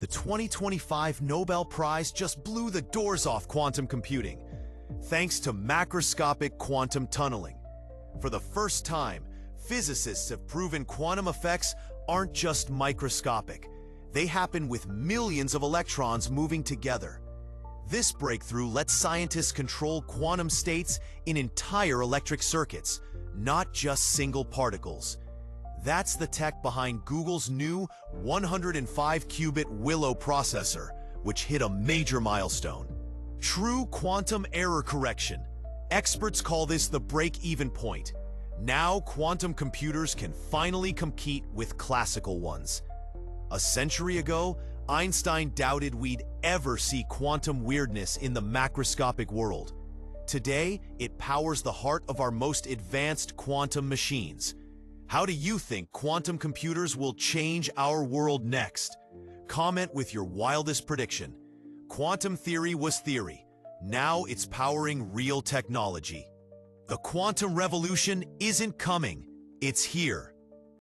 The 2025 Nobel Prize just blew the doors off quantum computing, thanks to macroscopic quantum tunneling. For the first time, physicists have proven quantum effects aren't just microscopic. They happen with millions of electrons moving together. This breakthrough lets scientists control quantum states in entire electric circuits, not just single particles. That's the tech behind Google's new 105-qubit Willow processor, which hit a major milestone. True quantum error correction. Experts call this the break-even point. Now quantum computers can finally compete with classical ones. A century ago, Einstein doubted we'd ever see quantum weirdness in the macroscopic world. Today, it powers the heart of our most advanced quantum machines. How do you think quantum computers will change our world next? Comment with your wildest prediction. Quantum theory was theory. Now it's powering real technology. The quantum revolution isn't coming, it's here.